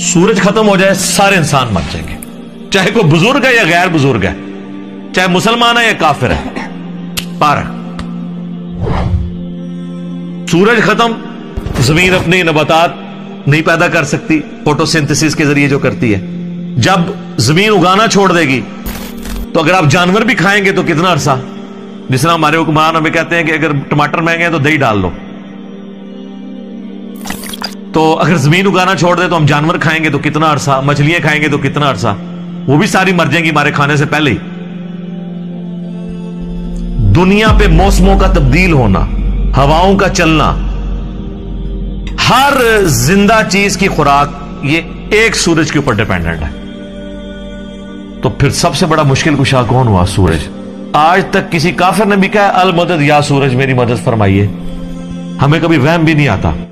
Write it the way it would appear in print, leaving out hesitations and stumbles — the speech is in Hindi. सूरज खत्म हो जाए सारे इंसान मर जाएंगे, चाहे कोई बुजुर्ग है या गैर बुजुर्ग है, चाहे मुसलमान है या काफिर है। 12 सूरज खत्म, जमीन अपनी नबातात नहीं पैदा कर सकती फोटोसिंथेसिस के जरिए जो करती है। जब जमीन उगाना छोड़ देगी तो अगर आप जानवर भी खाएंगे तो कितना अरसा, जिस तरह हमारे हुक्मरान हमें कहते हैं कि अगर टमाटर महंगे हैं तो दही डाल लो, तो अगर जमीन उगाना छोड़ दे तो हम जानवर खाएंगे तो कितना अरसा, मछलियां खाएंगे तो कितना अरसा, वो भी सारी मर जाएंगी हमारे खाने से पहले ही। दुनिया पे मौसमों का तब्दील होना, हवाओं का चलना, हर जिंदा चीज की खुराक ये एक सूरज के ऊपर डिपेंडेंट है। तो फिर सबसे बड़ा मुश्किल कुशा कौन हुआ? सूरज। आज तक किसी काफिर ने भी कहा अल मदद या सूरज मेरी मदद फरमाइए, हमें कभी वहम भी नहीं आता।